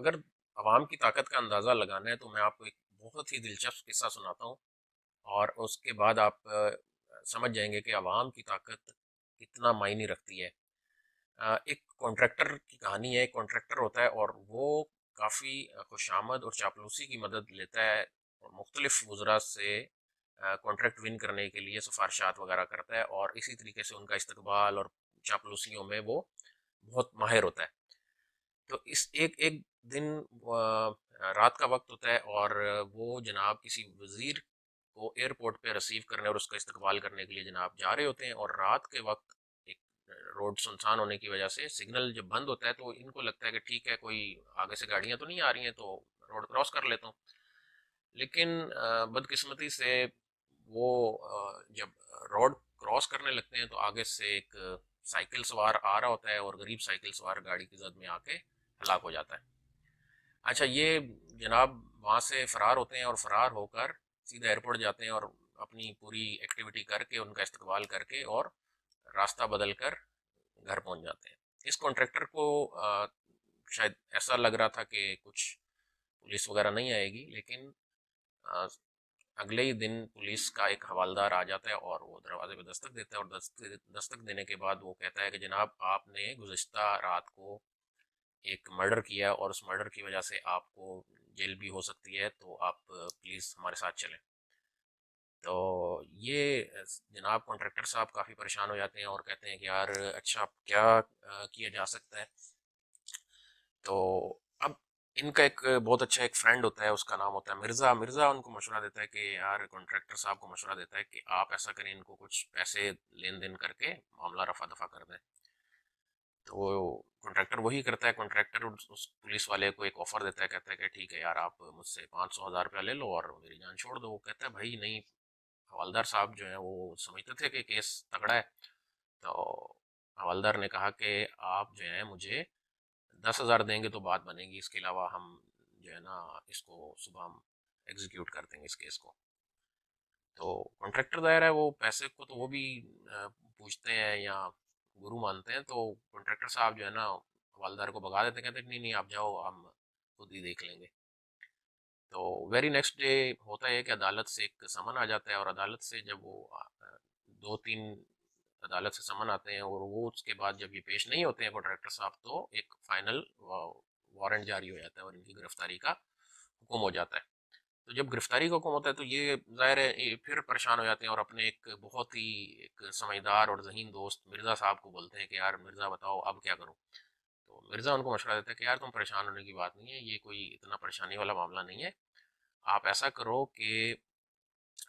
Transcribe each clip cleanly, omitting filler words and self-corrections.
अगर अवाम की ताकत का अंदाज़ा लगाना है तो मैं आपको एक बहुत ही दिलचस्प किस्सा सुनाता हूँ और उसके बाद आप समझ जाएंगे कि अवाम की ताकत कितना मायने रखती है। एक कॉन्ट्रैक्टर की कहानी है। एक कॉन्ट्रैक्टर होता है और वो काफ़ी खुशामद और चापलूसी की मदद लेता है और मुख्तलिफ वज़रा से कॉन्ट्रैक्ट विन करने के लिए सिफारिशात वगैरह करता है और इसी तरीके से उनका इस्तकबाल और चापलूसियों में वो बहुत माहिर होता है। तो इस एक दिन रात का वक्त होता है और वो जनाब किसी वज़ीर को एयरपोर्ट पे रिसीव करने और उसका इस्तकबाल करने के लिए जनाब जा रहे होते हैं और रात के वक्त एक रोड सुनसान होने की वजह से सिग्नल जब बंद होता है तो इनको लगता है कि ठीक है कोई आगे से गाड़ियाँ तो नहीं आ रही हैं तो रोड क्रॉस कर लेता हूँ। लेकिन बदकिस्मती से वो जब रोड क्रॉस करने लगते हैं तो आगे से एक साइकिल सवार आ रहा होता है और गरीब साइकिल सवार गाड़ी की जद में आके हलाक हो जाता है। अच्छा, ये जनाब वहाँ से फ़रार होते हैं और फ़रार होकर सीधा एयरपोर्ट जाते हैं और अपनी पूरी एक्टिविटी करके उनका इस्तकबाल करके और रास्ता बदल कर घर पहुँच जाते हैं। इस कॉन्ट्रैक्टर को शायद ऐसा लग रहा था कि कुछ पुलिस वगैरह नहीं आएगी, लेकिन अगले ही दिन पुलिस का एक हवालदार आ जाता है और वो दरवाजे पे दस्तक देता है और दस्तक देने के बाद वो कहता है कि जनाब आपने गुज़िश्ता रात को एक मर्डर किया और उस मर्डर की वजह से आपको जेल भी हो सकती है, तो आप प्लीज़ हमारे साथ चलें। तो ये जनाब कॉन्ट्रैक्टर साहब काफ़ी परेशान हो जाते हैं और कहते हैं कि यार अच्छा क्या किया जा सकता है। तो अब इनका एक बहुत अच्छा एक फ्रेंड होता है, उसका नाम होता है मिर्ज़ा। उनको मशवरा देता है कि यार कॉन्ट्रैक्टर साहब को मशवरा देता है कि आप ऐसा करें, इनको कुछ पैसे लेन देन करके मामला रफा दफा कर दें। तो कॉन्ट्रैक्टर वही करता है। कॉन्ट्रैक्टर उस पुलिस वाले को एक ऑफ़र देता है, कहता है कि ठीक है यार आप मुझसे 500,000 रुपया ले लो और मेरी जान छोड़ दो। वो कहता है भाई नहीं, हवालदार साहब जो है वो समझते थे कि केस तगड़ा है। तो हवालदार ने कहा कि आप जो है मुझे 10,000 देंगे तो बात बनेगी, इसके अलावा हम जो है ना इसको सुबह हम एग्जीक्यूट कर देंगे इस केस को। तो कॉन्ट्रैक्टर दायरा है वो पैसे को तो वो भी पूछते हैं या गुरु मानते हैं। तो कॉन्ट्रैक्टर साहब जो है ना हवालदार को भगा देते हैं, कहते हैं नहीं नहीं आप जाओ हम खुद ही देख लेंगे। तो वेरी नेक्स्ट डे होता है कि अदालत से एक समन आ जाता है और अदालत से जब वो 2-3 अदालत से समन आते हैं और वो उसके बाद जब ये पेश नहीं होते हैं कॉन्ट्रैक्टर साहब तो एक फाइनल वारंट जारी हो जाता है और इनकी गिरफ्तारी का हुक्म हो जाता है। तो जब गिरफ्तारी का हुक्म होता है तो ये जाहिर है फिर परेशान हो जाते हैं और अपने एक बहुत ही एक समझदार और जहीन दोस्त मिर्ज़ा साहब को बोलते हैं कि यार मिर्ज़ा बताओ अब क्या करूँ। तो मिर्ज़ा उनको मशवरा देता है कि यार तुम परेशान होने की बात नहीं है, ये कोई इतना परेशानी वाला मामला नहीं है। आप ऐसा करो कि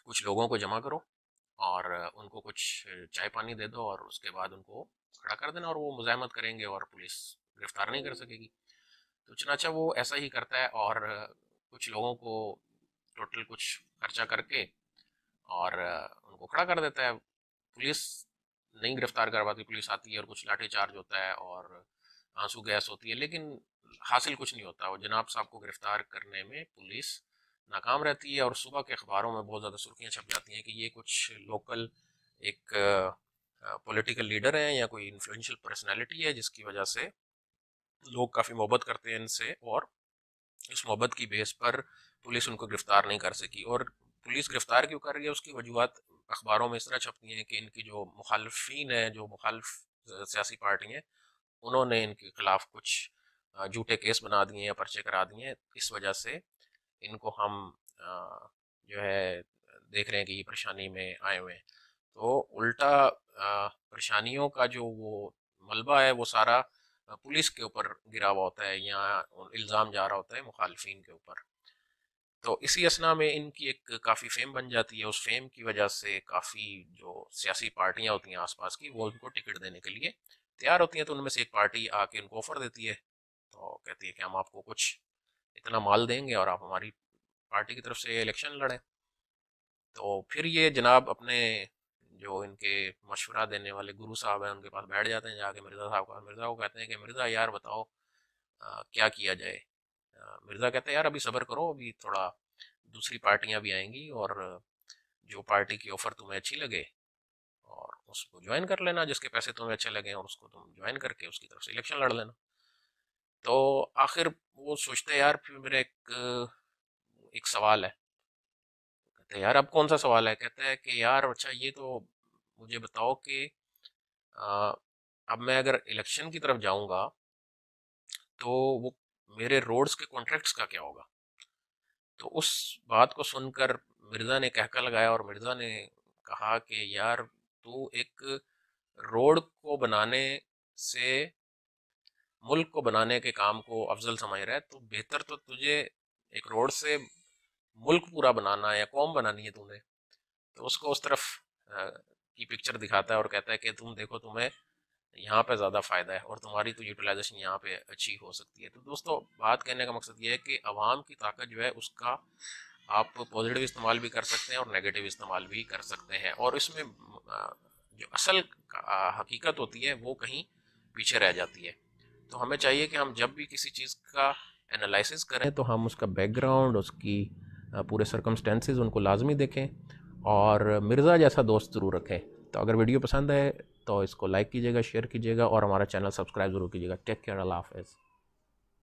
कुछ लोगों को जमा करो और उनको कुछ चाय पानी दे दो और उसके बाद उनको खड़ा कर देना और वो मुजाहमत करेंगे और पुलिस गिरफ्तार नहीं कर सकेगी। तो चनाचा वो ऐसा ही करता है और कुछ लोगों को टोटल कुछ खर्चा करके और उनको खड़ा कर देता है। पुलिस नहीं गिरफ्तार कर पाती, पुलिस आती है और कुछ लाठीचार्ज होता है और आंसू गैस होती है, लेकिन हासिल कुछ नहीं होता। वो जनाब साहब को गिरफ्तार करने में पुलिस नाकाम रहती है और सुबह के अखबारों में बहुत ज़्यादा सुर्खियाँ छप जाती हैं कि ये कुछ लोकल एक पॉलिटिकल लीडर हैं या कोई इन्फ्लुएंशियल पर्सनालिटी है जिसकी वजह से लोग काफ़ी मोहब्बत करते हैं इनसे और इस मोहब्बत की बेस पर पुलिस उनको गिरफ़्तार नहीं कर सकी। और पुलिस गिरफ़्तार क्यों कर रही है उसकी वजूहत अखबारों में इस तरह छपती हैं कि इनकी जो मुखालफीन है, जो मुखालफ सियासी पार्टी हैं, उन्होंने इनके ख़िलाफ़ कुछ झूठे केस बना दिए हैं या पर्चे करा दिए हैं, इस वजह से इनको हम जो है देख रहे हैं कि ये परेशानी में आए हुए हैं। तो उल्टा परेशानियों का जो वो मलबा है वो सारा पुलिस के ऊपर गिरा हुआ होता है या इल्ज़ाम जा रहा होता है मुखालफीन के ऊपर। तो इसी असना में इनकी एक काफ़ी फेम बन जाती है। उस फेम की वजह से काफ़ी जो सियासी पार्टियां होती हैं आसपास की वो उनको टिकट देने के लिए तैयार होती हैं। तो उनमें से एक पार्टी आके उनको ऑफ़र देती है, तो कहती है कि हम आपको कुछ इतना माल देंगे और आप हमारी पार्टी की तरफ से इलेक्शन लड़ें। तो फिर ये जनाब अपने जो इनके मशवरा देने वाले गुरु साहब हैं उनके पास बैठ जाते हैं जाके मिर्ज़ा साहब का। मिर्ज़ा को कहते हैं कि मिर्ज़ा यार बताओ क्या किया जाए। मिर्ज़ा कहते हैं यार अभी सब्र करो, अभी थोड़ा दूसरी पार्टियां भी आएंगी और जो पार्टी की ऑफ़र तुम्हें अच्छी लगे और उसको ज्वाइन कर लेना, जिसके पैसे तुम्हें अच्छे लगे और उसको तुम ज्वाइन करके उसकी तरफ से इलेक्शन लड़ लेना। तो आखिर वो सोचते हैं यार फिर मेरा एक सवाल है। कहते हैं यार अब कौन सा सवाल है। कहते हैं कि यार अच्छा ये तो मुझे बताओ कि अब मैं अगर इलेक्शन की तरफ जाऊंगा तो वो मेरे रोड्स के कॉन्ट्रैक्ट्स का क्या होगा। तो उस बात को सुनकर मिर्ज़ा ने कहका लगाया और मिर्ज़ा ने कहा कि यार तू एक रोड को बनाने से मुल्क को बनाने के काम को अफजल समझ रहा है, तो बेहतर तो तुझे एक रोड से मुल्क पूरा बनाना या कौम बनानी है तूने। तो उसको उस तरफ की पिक्चर दिखाता है और कहता है कि तुम देखो तुम्हें यहाँ पे ज़्यादा फ़ायदा है और तुम्हारी तो यूटिलाइजेशन यहाँ पे अच्छी हो सकती है। तो दोस्तों बात कहने का मकसद ये है कि अवाम की ताकत जो है उसका आप पॉजिटिव इस्तेमाल भी कर सकते हैं और नेगेटिव इस्तेमाल भी कर सकते हैं, और इसमें जो असल हकीकत होती है वो कहीं पीछे रह जाती है। तो हमें चाहिए कि हम जब भी किसी चीज़ का एनालिसिस करें तो हम उसका बैकग्राउंड, उसकी पूरे सर्कमस्टेंसेस उनको लाजमी देखें और मिर्ज़ा जैसा दोस्त ज़रूर रखें। तो अगर वीडियो पसंद है तो इसको लाइक कीजिएगा, शेयर कीजिएगा और हमारा चैनल सब्सक्राइब ज़रूर कीजिएगा। टेक केयर, अल्लाह हाफ़िज़।